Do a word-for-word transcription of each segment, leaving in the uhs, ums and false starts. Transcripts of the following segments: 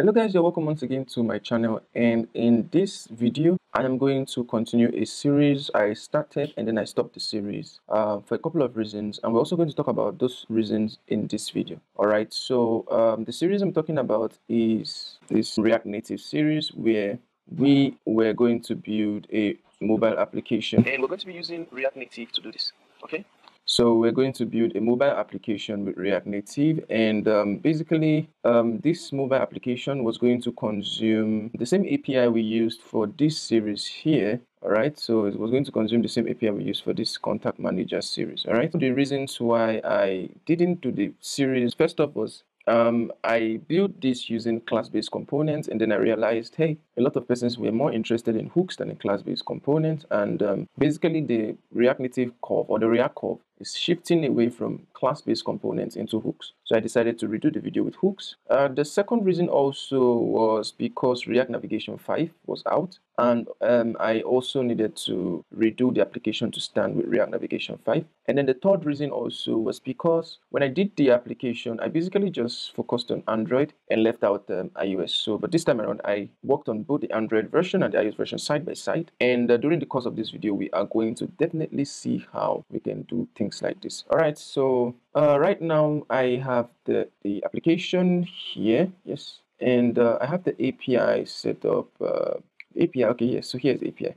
Hello guys, you're welcome once again to my channel, and in this video I am going to continue a series I started and then I stopped the series uh, for a couple of reasons, and we're also going to talk about those reasons in this video. Alright, so um, the series I'm talking about is this React Native series where we were going to build a mobile application, and we're going to be using React Native to do this, okay? So we're going to build a mobile application with React Native, and um, basically um, this mobile application was going to consume the same A P I we used for this series here. All right, so it was going to consume the same A P I we used for this contact manager series. All right, the reasons why I didn't do the series, first off, was Um, I built this using class-based components, and then I realized, hey, a lot of persons were more interested in hooks than in class-based components, and um, basically the React Native curve or the React curve is shifting away from class-based components into hooks. So I decided to redo the video with hooks. Uh, the second reason also was because React Navigation five was out, and um, I also needed to redo the application to stand with React Navigation five. And then the third reason also was because when I did the application, I basically just focused on Android and left out um, iOS. So, but this time around, I worked on both the Android version and the iOS version side by side. And uh, during the course of this video, we are going to definitely see how we can do things like this. All right, so uh, right now I have the, the application here, yes. And uh, I have the A P I set up. Uh, A P I, okay, yes, so here's the A P I.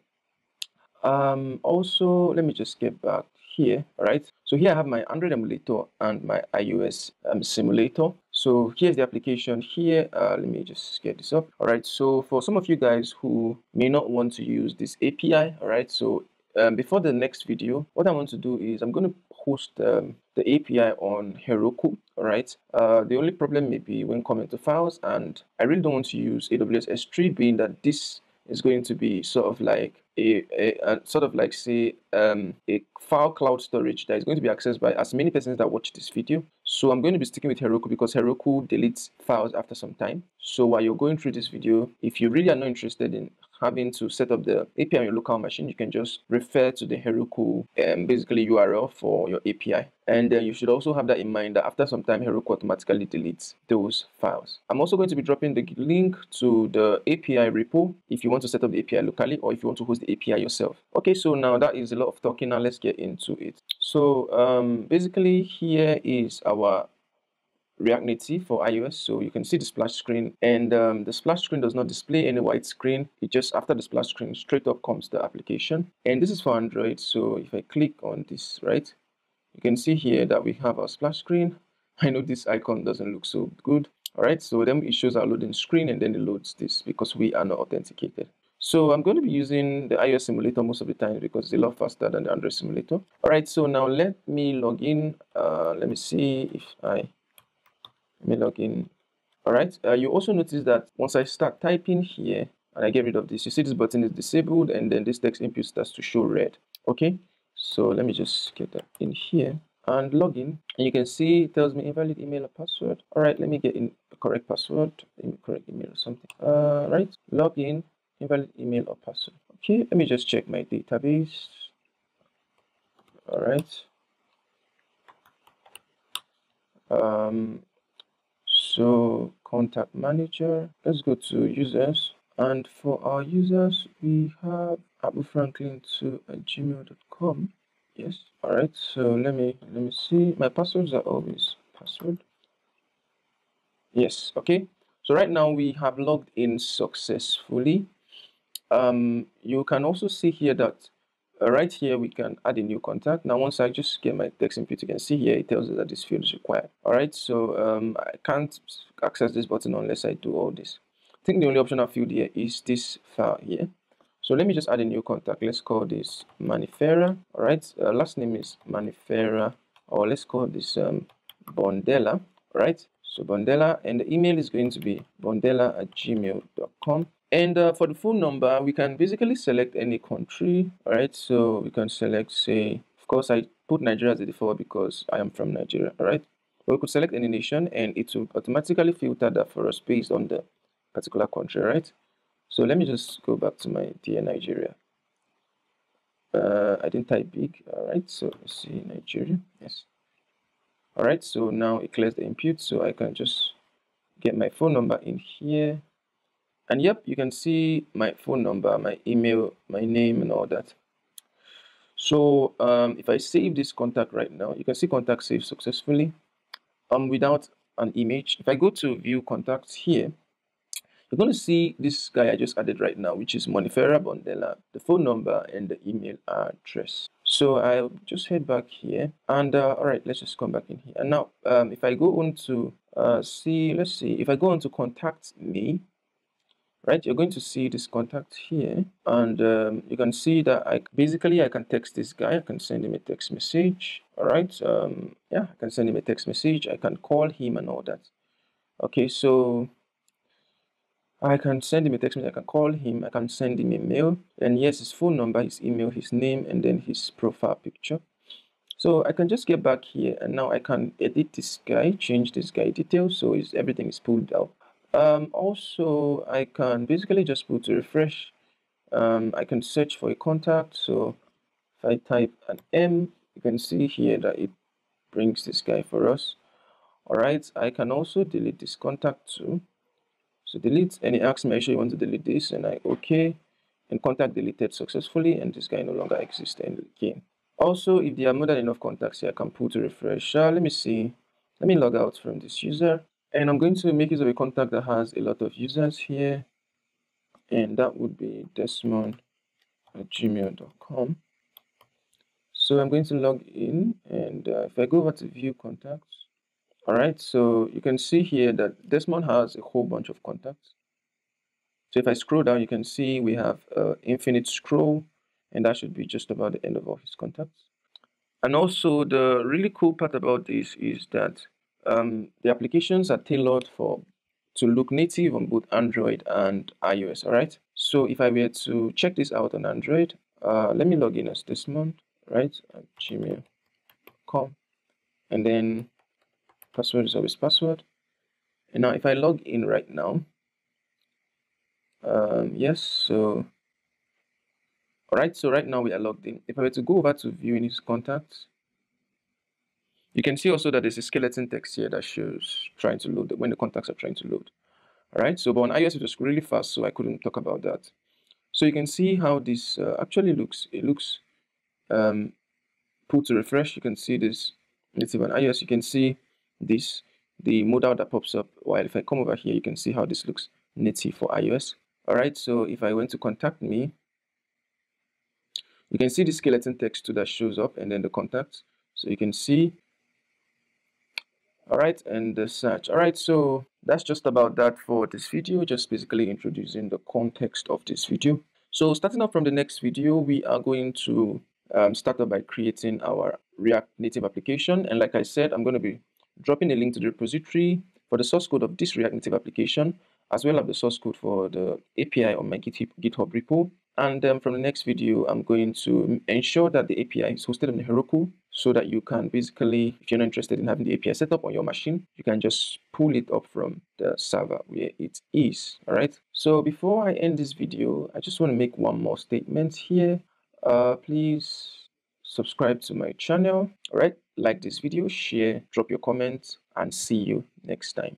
Um, also, let me just get back here, all right? So here I have my Android emulator and my iOS um, simulator. So here's the application here. Uh, let me just get this up. All right, so for some of you guys who may not want to use this A P I, all right, so um, before the next video, what I want to do is I'm going to host um, the A P I on Heroku, all right? Uh, the only problem may be when coming to files, and I really don't want to use A W S S three, being that this is going to be sort of like a, a, a sort of like say um, a file cloud storage that is going to be accessed by as many persons that watch this video. So I'm going to be sticking with Heroku because Heroku deletes files after some time. So while you're going through this video, if you really are not interested in having to set up the A P I on your local machine, you can just refer to the Heroku um, basically U R L for your A P I. And uh, you should also have that in mind that after some time, Heroku automatically deletes those files. I'm also going to be dropping the link to the A P I repo if you want to set up the A P I locally or if you want to host the A P I yourself. Okay, so now that is a lot of talking. Now let's get into it. So um, basically here is our React Native for iOS. So you can see the splash screen, and um, the splash screen does not display any white screen. It just, after the splash screen, straight up comes the application. And this is for Android. So if I click on this, right, you can see here that we have our splash screen. I know this icon doesn't look so good. All right, so then it shows our loading screen, and then it loads this because we are not authenticated. So I'm going to be using the iOS simulator most of the time because it's a lot faster than the Android simulator. All right, so now let me log in. Uh, let me see if I... Let me log in. All right, uh, you also notice that once I start typing here and I get rid of this, you see this button is disabled, and then this text input starts to show red. Okay, so let me just get that in here and log in, and you can see it tells me invalid email or password. All right, let me get in the correct password, let me correct email or something. Uh, right, log in, invalid email or password. Okay, let me just check my database. All right. Um. So contact manager, let's go to users, and for our users we have abufranklin two at gmail dot com. Yes, all right, so let me let me see, my passwords are always password. Yes, okay, so right now we have logged in successfully. Um you can also see here that uh, right here we can add a new contact. Now once I just get my text input, you can see here it tells us that this field is required. All right, so um I can't access this button unless I do all this. I think the only optional field here is this file here. So let me just add a new contact. Let's call this Manifera. All right, uh, last name is Manifera, or let's call this um Bondela. All right, so Bondela, and the email is going to be bondela at gmail dot com. And uh, for the phone number, we can basically select any country, all right? So we can select, say, of course, I put Nigeria as the default because I am from Nigeria, all right? But we could select any nation, and it will automatically filter that for us based on the particular country, right? So let me just go back to my dear Nigeria. Uh, I didn't type big, all right? So let's see, Nigeria, yes. All right, so now it clears the input, so I can just get my phone number in here. And yep, you can see my phone number, my email, my name, and all that. So um, if I save this contact right now, you can see contact saved successfully um, without an image. If I go to view contacts here, you're going to see this guy I just added right now, which is Monifera Bondela, the phone number and the email address. So I'll just head back here and uh, all right, let's just come back in here. And now um, if I go on to uh, see, let's see, if I go on to contact me, right, you're going to see this contact here, and um, you can see that I basically I can text this guy, I can send him a text message. All right, um, yeah, I can send him a text message, I can call him and all that. Okay, so I can send him a text message, I can call him, I can send him a mail, and yes, his phone number, his email, his name, and then his profile picture. So I can just get back here, and now I can edit this guy, change this guy details, so it's, everything is pulled out. Um, also, I can basically just put to refresh. Um, I can search for a contact. So if I type an M, you can see here that it brings this guy for us. All right. I can also delete this contact too. So delete, and it asks me, "Are you sure you want to delete this?" And I okay, and contact deleted successfully, and this guy no longer exists again. Also, if there are more than enough contacts here, I can put to refresh. Uh, let me see. Let me log out from this user. And I'm going to make use of a contact that has a lot of users here. And that would be Desmond at gmail dot com. So I'm going to log in. And uh, if I go over to view contacts. All right. So you can see here that Desmond has a whole bunch of contacts. So if I scroll down, you can see we have uh, infinite scroll. And that should be just about the end of all his contacts. And also the really cool part about this is that Um, the applications are tailored for to look native on both Android and iOS. All right. So if I were to check this out on Android, uh, let me log in as Desmond, right? At gmail dot com, and then password is always password. And now if I log in right now, um, yes. So all right. So right now we are logged in. If I were to go over to viewing his contacts. You can see also that there's a skeleton text here that shows trying to load when the contacts are trying to load. All right. So, but on iOS it was really fast, so I couldn't talk about that. So you can see how this uh, actually looks. It looks um, pull to refresh. You can see this native on iOS. You can see this the modal that pops up. While if I come over here, you can see how this looks native for iOS. All right. So if I went to contact me, you can see the skeleton text too that shows up, and then the contacts. So you can see. All right, and the search. All right, so that's just about that for this video, just basically introducing the context of this video. So starting up from the next video, we are going to um, start up by creating our React Native application. And like I said, I'm going to be dropping a link to the repository for the source code of this React Native application, as well as the source code for the A P I on my GitHub, GitHub repo. And um, from the next video, I'm going to ensure that the A P I is hosted on Heroku, so that you can basically, if you're not interested in having the A P I set up on your machine, you can just pull it up from the server where it is. All right. So before I end this video, I just want to make one more statement here. Uh, please subscribe to my channel. All right. Like this video, share, drop your comments, and see you next time.